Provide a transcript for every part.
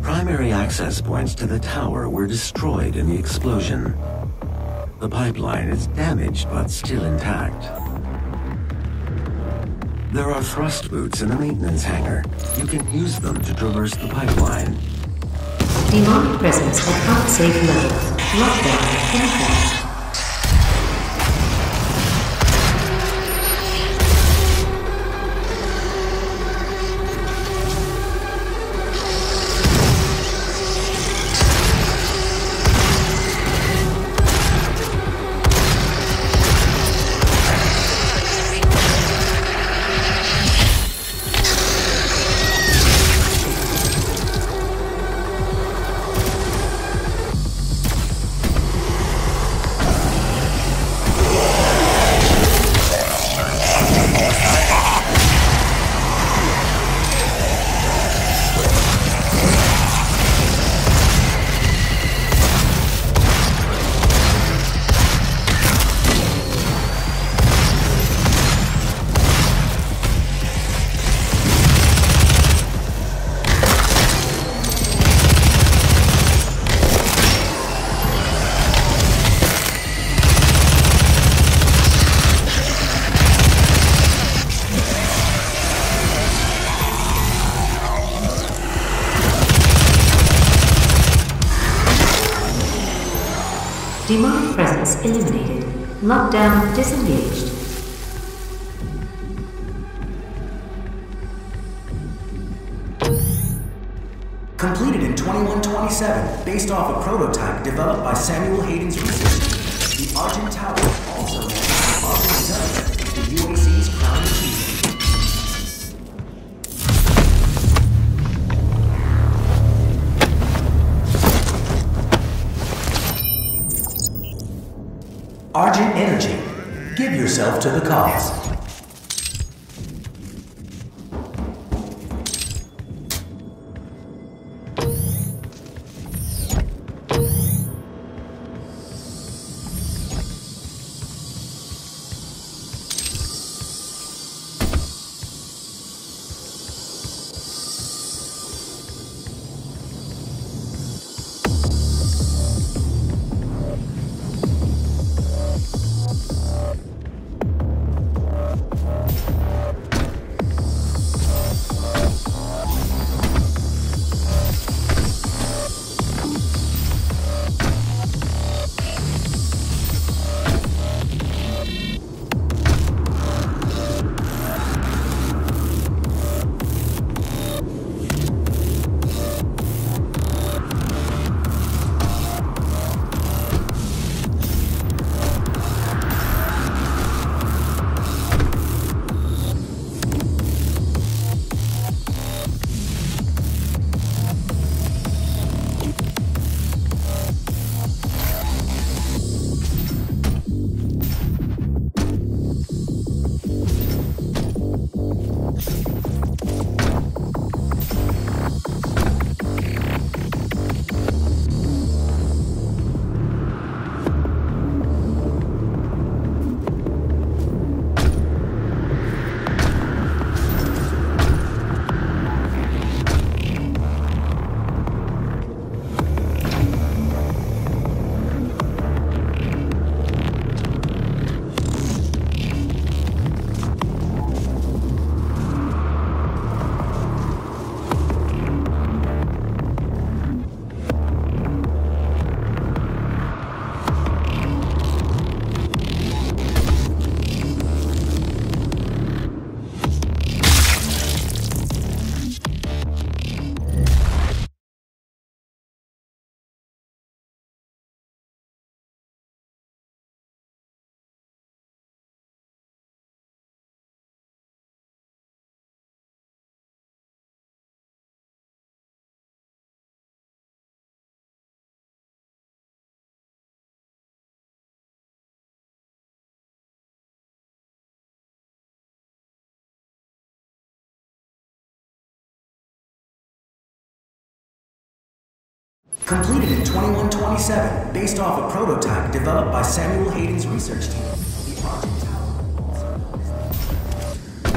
Primary access points to the tower were destroyed in the explosion. The pipeline is damaged but still intact. There are thrust boots in the maintenance hangar. You can use them to traverse the pipeline. Demonic presence at unsafe level. Lockdown aircraft. Demonic presence eliminated. Lockdown disengaged. Completed in 2127, based off a prototype developed by Samuel Hayden's research. The Argent Tower, also known as Argent Tower, is the UAC's crown achievement. Argent Energy. Give yourself to the cause. Completed in 2127, based off a prototype developed by Samuel Hayden's research team. The Argent Tower, also known as the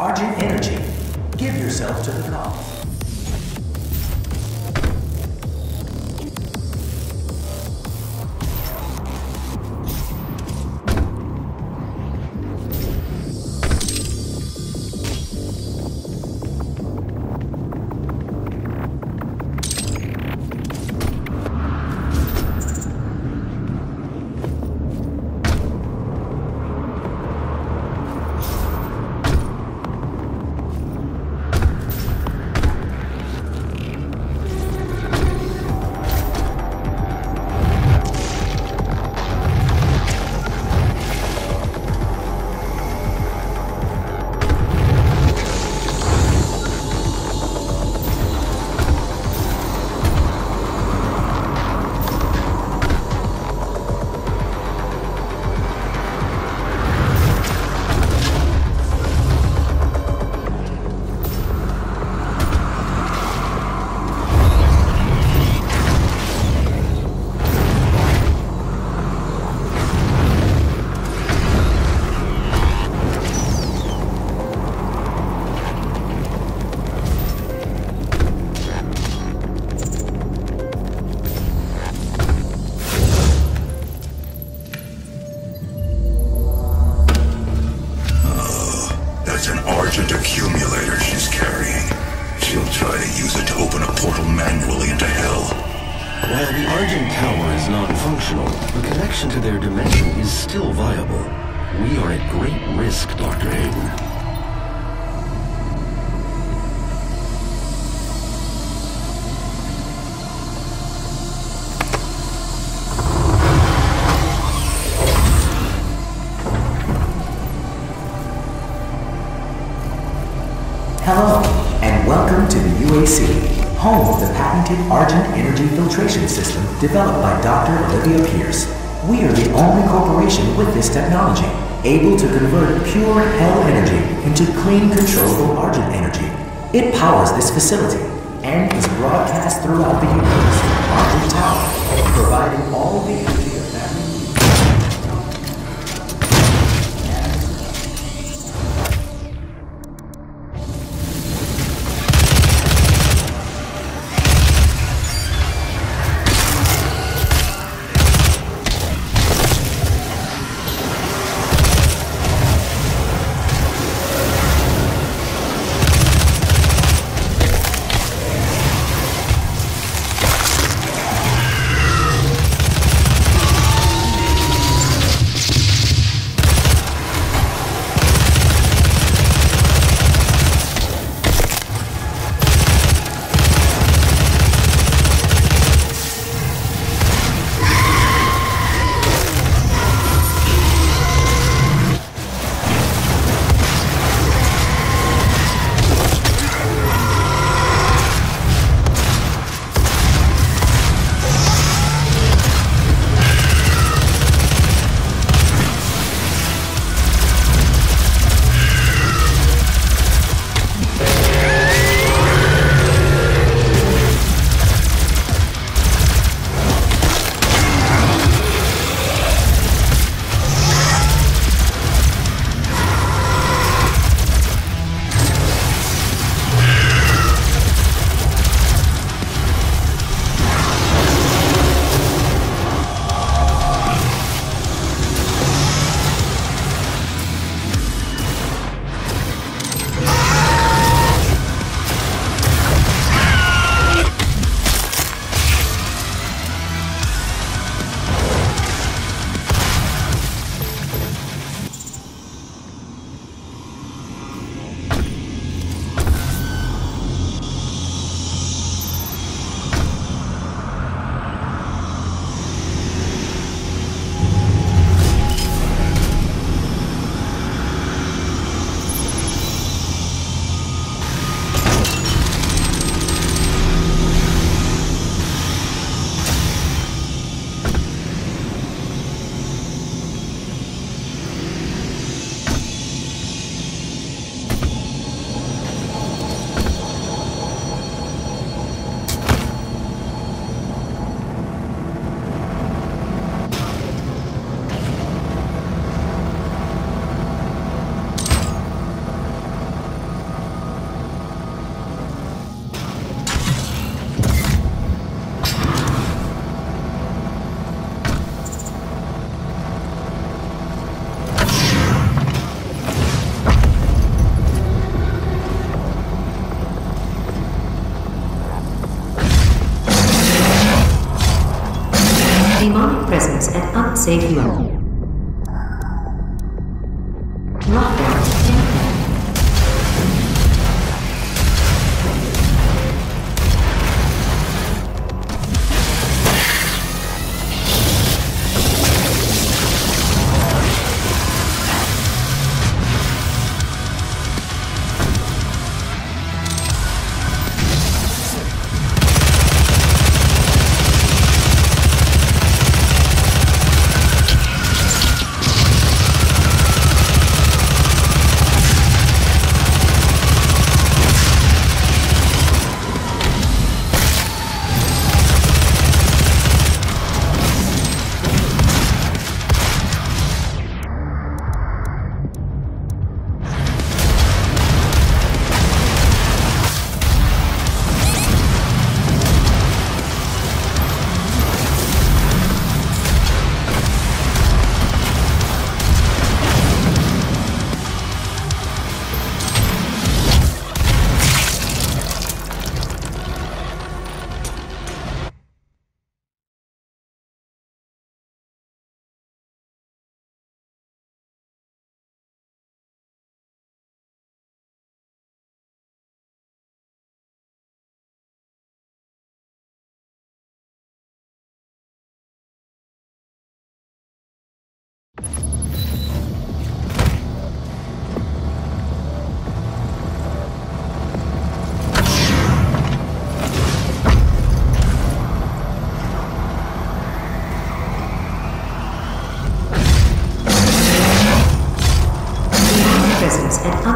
Argent Energy, give yourself to the prompt. Hello, and welcome to the UAC, home of the patented Argent Energy Filtration System developed by Dr. Olivia Pierce. We are the only corporation with this technology, able to convert pure hell energy into clean, controllable Argent energy. It powers this facility and is broadcast throughout the universe from Argent Tower, providing all the energy of that. demonic presence at unsafe level. Lockdown at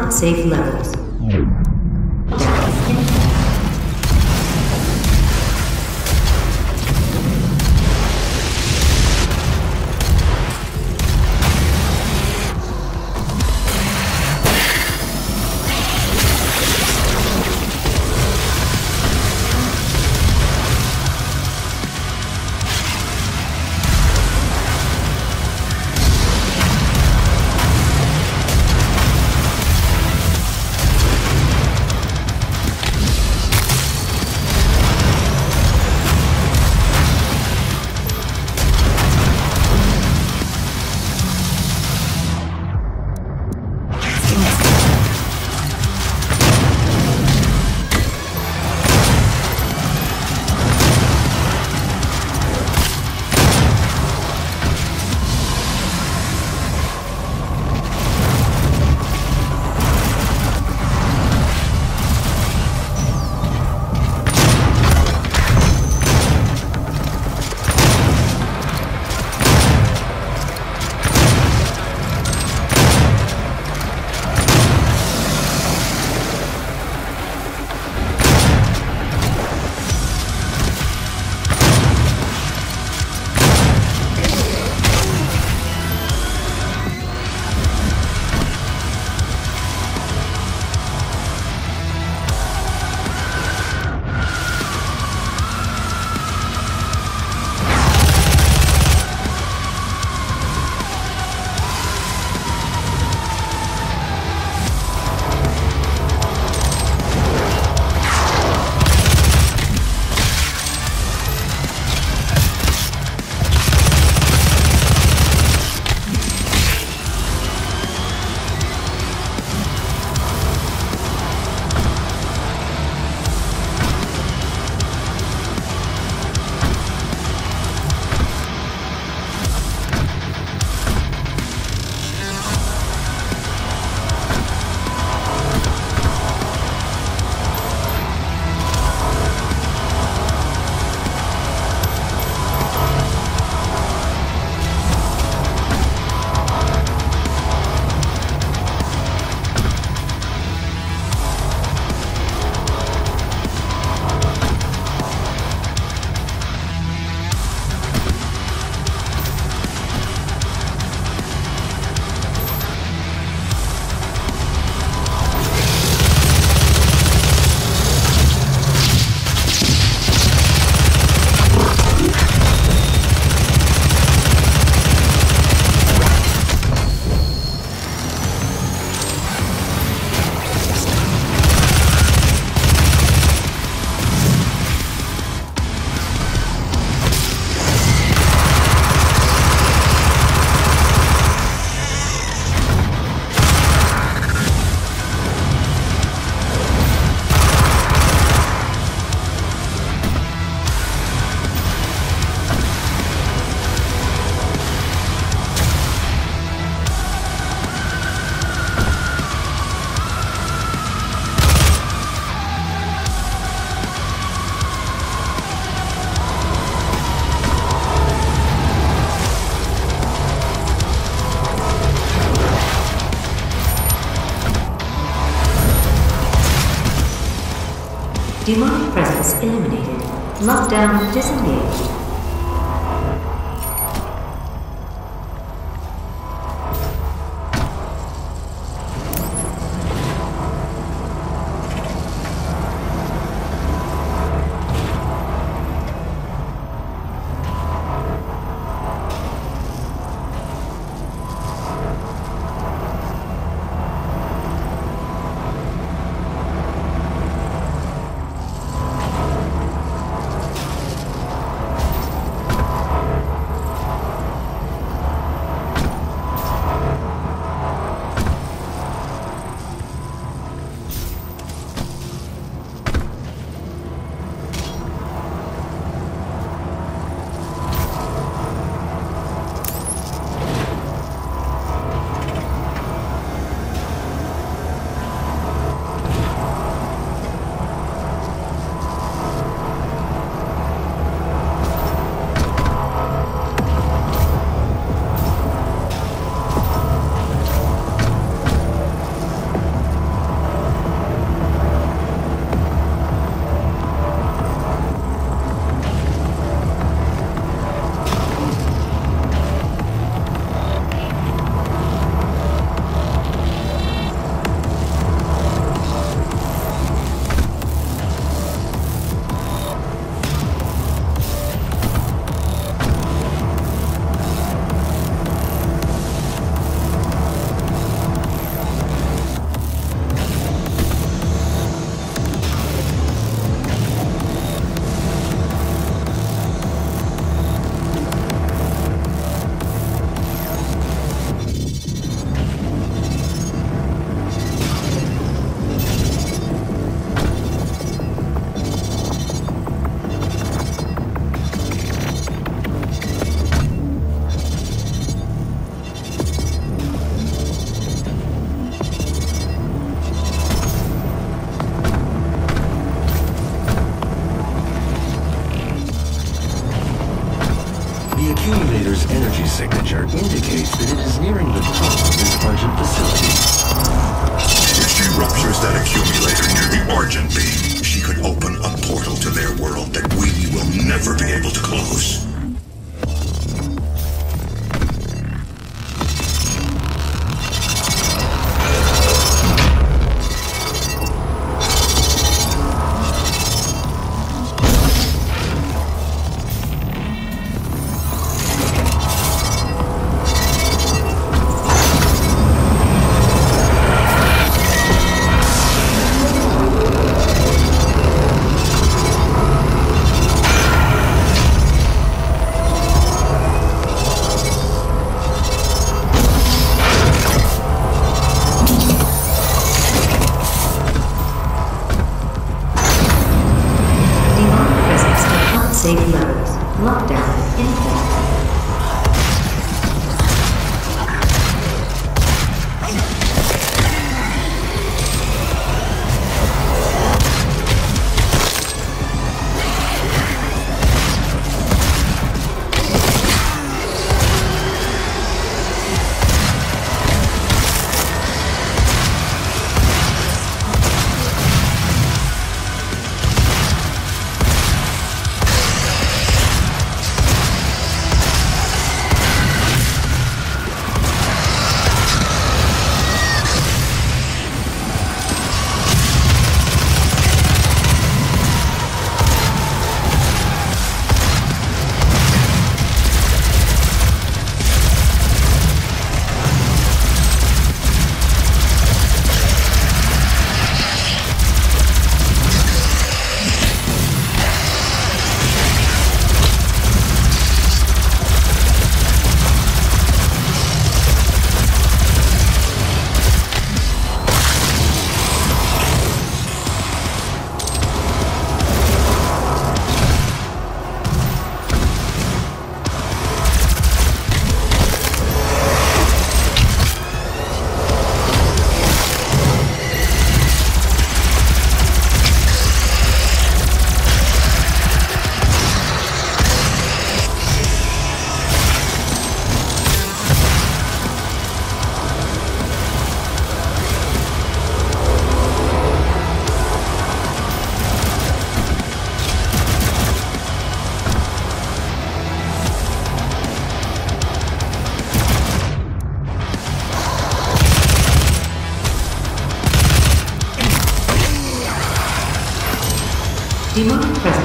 unsafe levels. Humonic presence eliminated. Lockdown disengaged. Signature indicates that it is nearing the top of this Argent facility. If she ruptures that accumulator near the Argent beam, she could open a portal to their world that we will never be able to close.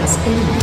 is imminent.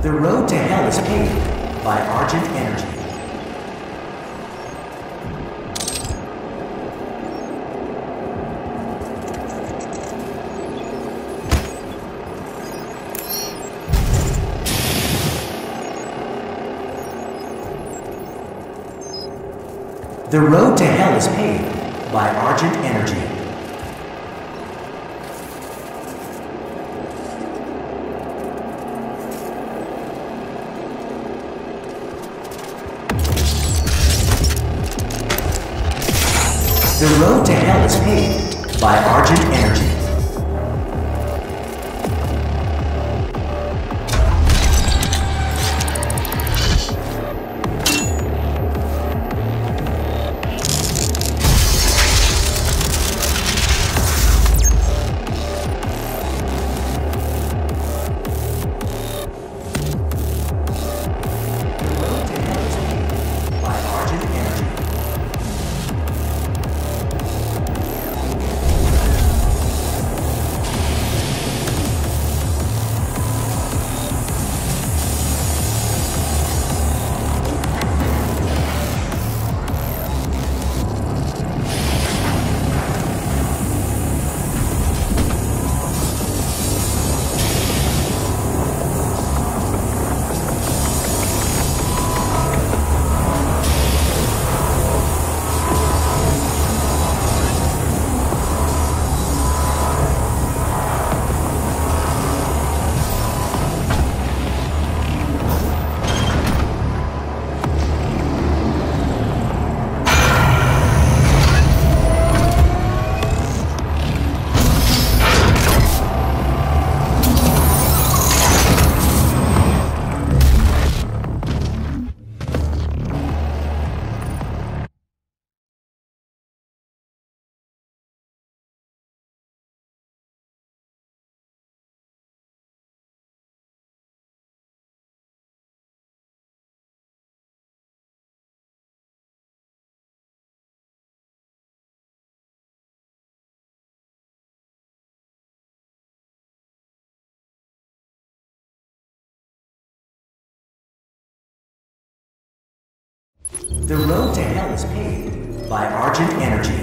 The road to hell is paved by Argent Energy. The road to hell is paved by Argent Energy. The road to hell is paved by Argent Energy. The road to hell is paved by Argent Energy.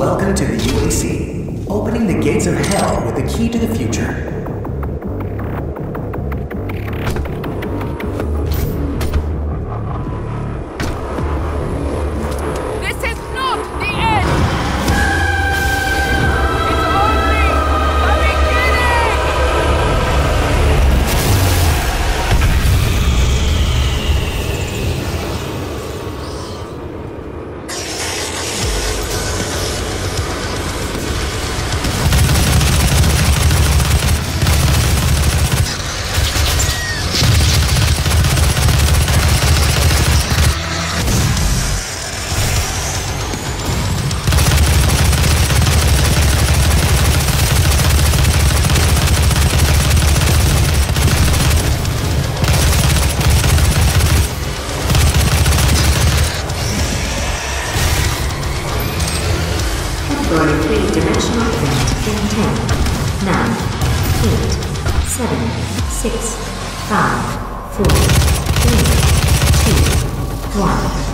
Welcome to the UAC, opening the gates of hell with the key to the future. Wow.